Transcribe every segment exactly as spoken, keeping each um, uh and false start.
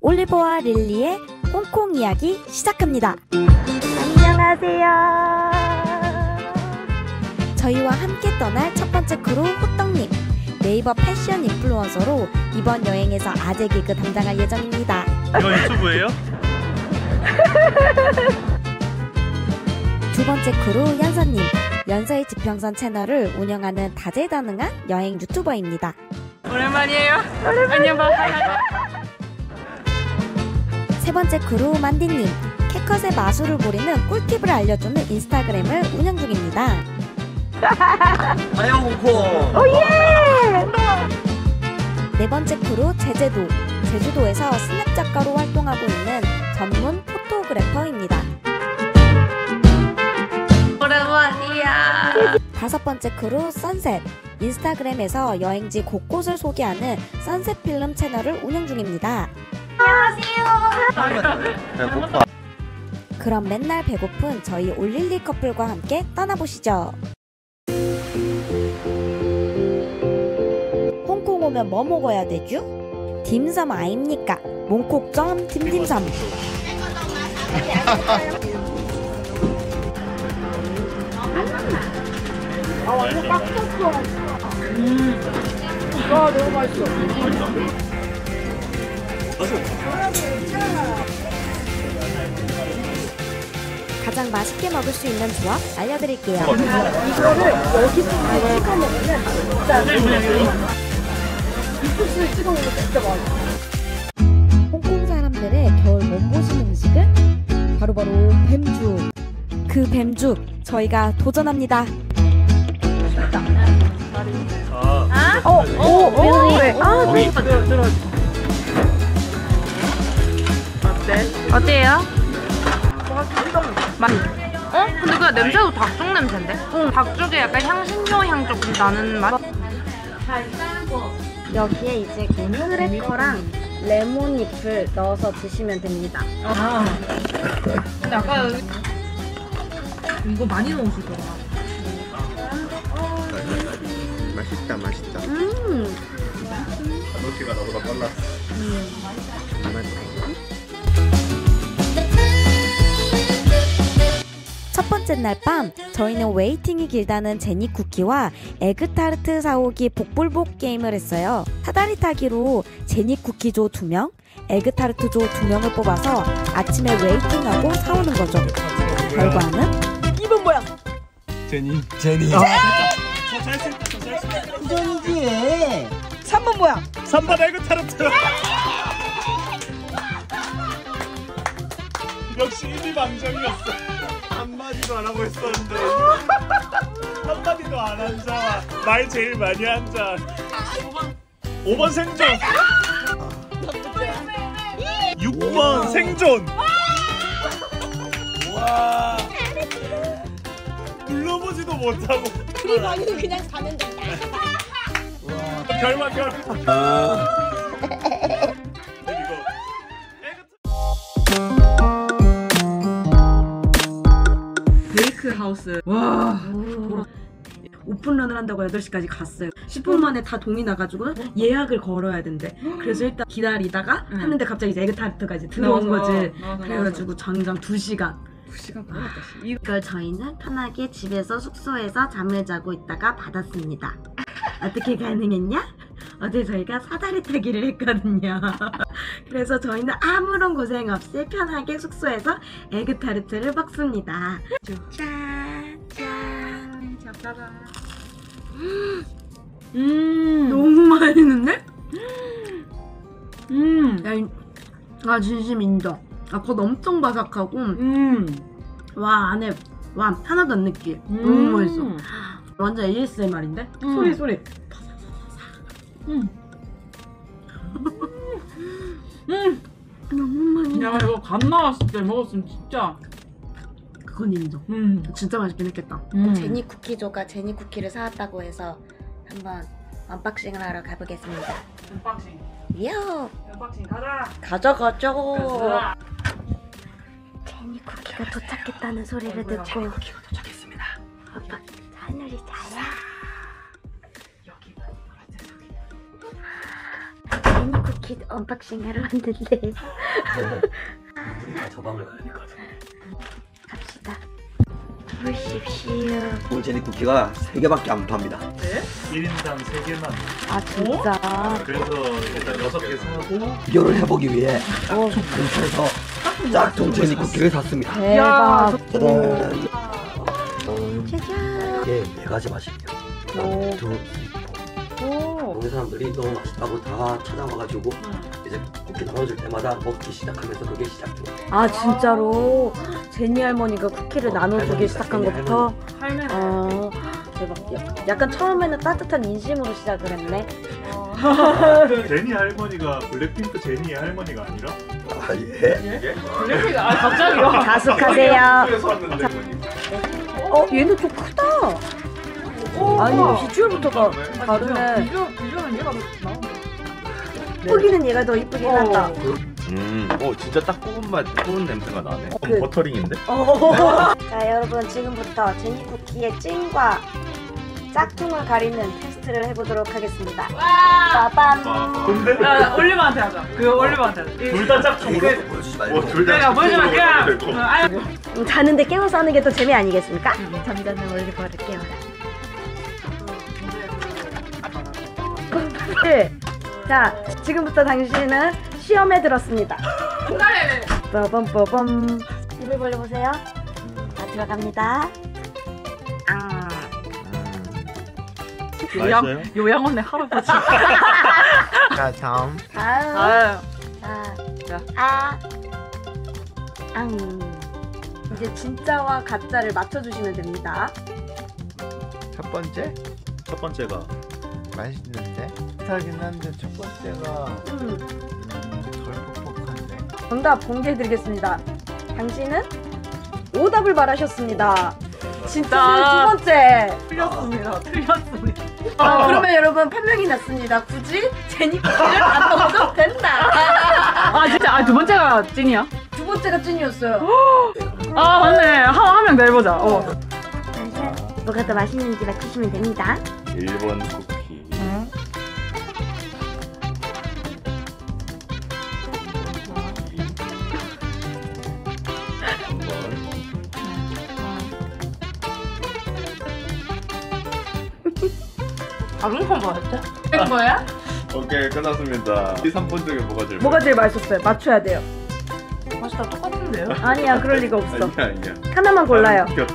올리버와 릴리의 홍콩 이야기 시작합니다. 안녕하세요. 저희와 함께 떠날 첫 번째 크루 호떡님, 네이버 패션 인플루언서로 이번 여행에서 아재 개그 담당할 예정입니다. 이거 유튜브예요? 두 번째 크루 연서님, 연서의 지평선 채널을 운영하는 다재다능한 여행 유튜버입니다. 오랜만이에요. 안녕 반갑습니다. 세 번째 크루 만디님, 캐컷의 마술을 부리는 꿀팁을 알려주는 인스타그램을 운영 중입니다. 안녕 홍콩. 오예. 네 번째 크루 제제도, 제주도에서 스냅 작가로 활동하고 있는 전문 포토그래퍼입니다. 오랜만이야. 다섯 번째 크루 선셋, 인스타그램에서 여행지 곳곳을 소개하는 선셋필름 채널을 운영 중입니다. 안녕하세요. 배고파. 그럼 맨날 배고픈 저희 올릴리 커플과 함께 떠나보시죠. 홍콩 오면 뭐 먹어야 되죠? 딤섬 아닙니까? 몽콕점 딤딤섬. 아 완전 딱 쳤어. 음. 아 너무 맛있어. 맛있다. 가장 맛있게 먹을 수 있는 조합 알려드릴게요. 이거를 여기서 찍어 먹으면 진짜 이 소스를 찍어 먹으면 진짜 맛있어. 홍콩 사람들의 겨울 몸보신 음식은 바로바로 뱀죽. 그 뱀죽 저희가 도전합니다. 아, 어, 오, 오, 왜? 아, 들어. 네. 어때요? 맛. 어? 근데 그 냄새도 닭죽 냄새인데? 응. 닭죽에 약간 향신료 향 조금 나는 맛. 여기에 이제 고무 크래커랑 레몬 잎을 넣어서 드시면 됩니다. 아. 근데 아까 여기... 이거 많이 넣으시더라. 음. 맛있다, 맛있다. 음. 노티가 나보다 빨랐어. 음. 첫 번째 날 밤 저희는 웨이팅이 길다는 제니 쿠키와 에그타르트 사오기 복불복 게임을 했어요. 사다리 타기로 제니 쿠키조 두 명, 에그타르트조 두 명을 뽑아서 아침에 웨이팅하고 사오는 거죠. 결과는? 이번 뭐야? 제니 제니 저 잘생겼다 저 잘생겼다 이전이지. 삼 번 뭐야? 삼 번 에그타르트. 역시 일미방정이었어. 한마디도 안 하고 있었는데 한마디도 안 한자. 말 제일 많이 한자. 오 번 오 번 생존. 육 번 우와. 생존. 와. 눌러보지도 못하고 우리 방에서 그냥 자면 된다. 결과 결과. 하우스. 와. 오픈런을 한다고 여덟 시까지 갔어요. 십 분 만에 다 동이 나가지고 예약을 걸어야 된대. 그래서 일단 기다리다가 응. 했는데 갑자기 이제 에그타르트가 이제 들어온 거지. 맞아, 맞아, 그래가지고 맞아. 장장 두 시간. 두 시간 걸렸다. 이걸 저희는 편하게 집에서 숙소에서 잠을 자고 있다가 받았습니다. 어떻게 가능했냐? 어제 저희가 사다리 타기를 했거든요. 그래서 저희는 아무런 고생 없이 편하게 숙소에서 에그타르트를 먹습니다. 짠! 짠! 잡다가 음 너무 맛있는데? 음 아 진심 인정. 아 겉 엄청 바삭하고 음 와 안에 와 하나도 안 느끼해. 음 너무 맛있어. 완전 에이에스엠알인데? 음. 소리 소리. 음. 음. 너무 맛있네. 야 이거 간 나왔을 때 먹었으면 진짜 그건 인정. 음. 진짜 맛있긴 했겠다. 음. 제니 쿠키조가 제니 쿠키를 사왔다고 해서 한번 언박싱을 하러 가보겠습니다. 언박싱. 이요. 언박싱 가자. 가자 가자. 가자. 제니 쿠키가 안녕하세요. 도착했다는 소리를 듣고. 제니 쿠키가 도착했습니다. 아빠 하늘이 잘해. 제니 쿠키 브리스킷 언박싱 하러 왔는데 저 방을 가야 될 것 같아. 갑시다. 보십시오. 오늘 제니 쿠키가 세 개밖에 안 팝니다. 네? 일 인당 세 개만. 아 진짜? 어? 그래서 일단 여섯 개 사고 비교를 해보기 위해 짝퉁 근처에서 짝퉁 제니 쿠키를 샀습니다. 대박. 짜잔. 짜잔. 이게 네 가지 맛이에요. 하나, 둘, 셋. 동네 사람들이 너무 맛있다고 다 찾아와가지고 응. 이제 쿠키 나눠줄 때마다 먹기 시작하면서 그게 시작돼요. 아 진짜로? 제니 할머니가 쿠키를 어, 나눠주기 시작한 것부터? 할머니. 아, 대박. 약간 처음에는 따뜻한 인심으로 시작을 했네. 제니 할머니가 블랙핑크 제니의 할머니가 아니라? 아 예? 예? 블랙핑크 아 갑자기요? 가속하세요. 어 얘는 좀 크다. 오, 아니 우와. 비주얼부터가 다르네. 비주얼, 비주얼은 얘가 더 나오네. 크기는 얘가 더 이쁘긴 어. 한다. 음, 오 진짜 딱 구운 맛, 구운 냄새가 나네. 그, 어, 버터링인데? 자 여러분 지금부터 제니 쿠키의 찐과 짝퉁을 가리는 테스트를 해보도록 하겠습니다. 와! 빠밤. 근데? 야, 올리브한테 하자. 그 올리브한테 하자. 둘 다 짝퉁으로 보여주지 말고. 둘 다 보여주지 말고. 자는데 깨워서 하는 게 더 재미 아니겠습니까? 잠자는 올리브를 깨워라. 네. 자, 지금부터 당신은 시험에 들었습니다. 네네네. 뽀범뽀범. 입을 벌려보세요. 자, 들어갑니다. 아. 요양, 요양원에 할아버지. 자, 다음. 다음. 아유. 자, 아. 앙. 이제 진짜와 가짜를 맞춰주시면 됩니다. 첫 번째? 첫 번째가. 맛있는데? 비슷하긴 한데 첫 번째가 음. 음, 덜 퍽퍽한데? 정답 공개해드리겠습니다. 당신은 오답을 말하셨습니다. 진짜 두 번째! 틀렸습니다. 아. 틀렸습니다. 아, 그러면 여러분 판명이 났습니다. 굳이 제니 쿠키를 안 먹어도 된다. 아 진짜 아, 두 번째가 찐이야? 두 번째가 찐이었어요. 아 맞네. 한 명 더 해보자. 어. 뭐가 더 맛있는지 맞히시면 됩니다. 일본 쿠키. 응? 다른 건 뭐였죠? 된 거야? 오케이 끝났습니다. 이 삼 분 중에 뭐가 제일 뭐가 제일 맛있었어요? 맞춰야 돼요. 맛이 다 똑같은데요? 아니야 그럴 리가 없어. 아니야 아니야. 하나만 골라요. 그럼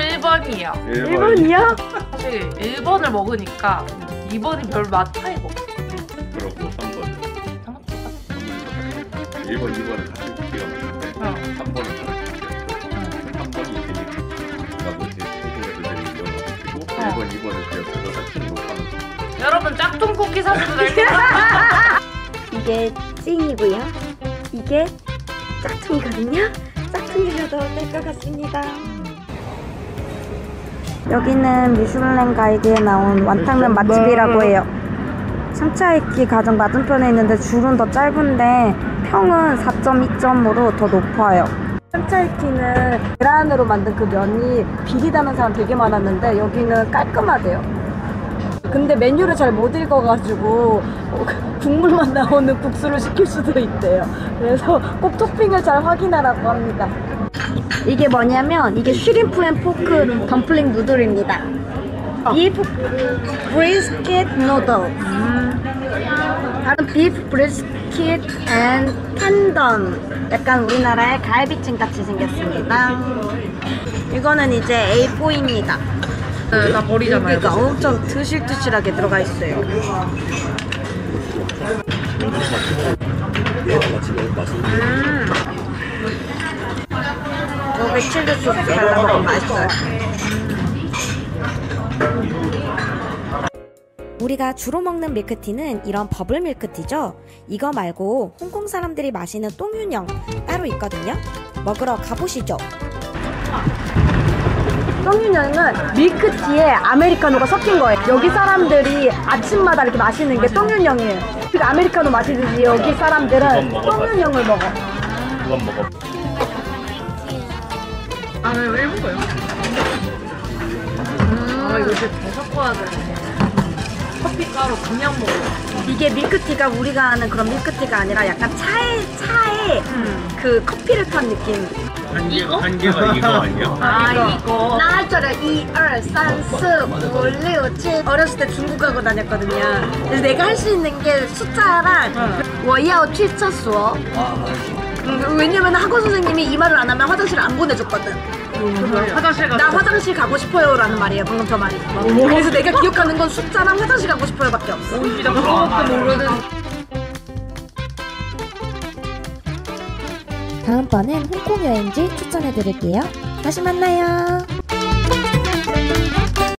일 번이요. 일 번이요? 사실 일 번을 먹으니까 이 번이 별 맛 차이가 없어. 그렇고 삼 번은? 삼 번은 일 번, 이 번은 같이 쿠키가 먹는데 삼 번은 다르게 삼 번이 되니까 뭐지? 소중해도 되는 거 일 번, 이 번은 그냥 그거 짝퉁 못 하는 거. 여러분 짝퉁 쿠키 사주도 될까요? 이게 찡이고요. 이게 짝퉁이거든요. 짝퉁이라도 될 것 같습니다. 여기는 미슐랭 가이드에 나온 완탕면 맛집이라고 해요. 상차이키 가장 맞은편에 있는데 줄은 더 짧은데 평은 사 점 이 점으로 더 높아요. 상차이키는 계란으로 만든 그 면이 비리다는 사람 되게 많았는데 여기는 깔끔하대요. 근데 메뉴를 잘 못 읽어가지고 국물만 나오는 국수를 시킬 수도 있대요. 그래서 꼭 토핑을 잘 확인하라고 합니다. 이게 뭐냐면 이게 쉬림프 앤 포크 덤플링 누들입니다. 비프 브리스킷 누들. 다른 비프 브리스킷 앤 탄던. 약간 우리나라의 갈비찜 같이 생겼습니다. 이거는 이제 에이 포입니다. 네, 나 버리잖아요. 여기가 엄청 드실드실하게 들어가 있어요. 음. 여기 칠리 소스 발라먹으면 맛있어요. 우리가 주로 먹는 밀크티는 이런 버블 밀크티죠. 이거 말고 홍콩 사람들이 마시는 똥윤영 따로 있거든요. 먹으러 가보시죠. 똥윤영은 밀크티에 아메리카노가 섞인 거예요. 여기 사람들이 아침마다 이렇게 마시는 게 똥윤영이에요. 그러니까 아메리카노 마시듯이 여기 사람들은 똥윤영을 먹어. 그건 먹어. 아, 왜, 왜 먹어요? 음, 아, 이거 진짜 더 섞어야 되네. 커피가루 그냥 먹어요. 이게 밀크티가 우리가 아는 그런 밀크티가 아니라 약간 차에 차에 음. 그 커피를 탄 느낌. 한 개, 이거? 한 개가 이거 아니야? 아, 이거. 이거. 나 할 줄 알아. 일, 이, 삼, 사, 오, 육, 칠. 어렸을 때 중국하고 다녔거든요. 그래서 내가 할 수 있는 게 숫자랑 워, 야, 칠, 차, 수어. 왜냐면 학원 선생님이 이 말을 안 하면 화장실을 안 보내줬거든. 음, 화장실 나 화장실 가고 싶어요 라는 말이에요, 방금 저 말이. 오, 그래서 내가 기억하는 건 숫자랑 화장실 가고 싶어요 밖에 없어. 오, 진짜 그것도 모르는. 다음번엔 홍콩 여행지 추천해드릴게요. 다시 만나요.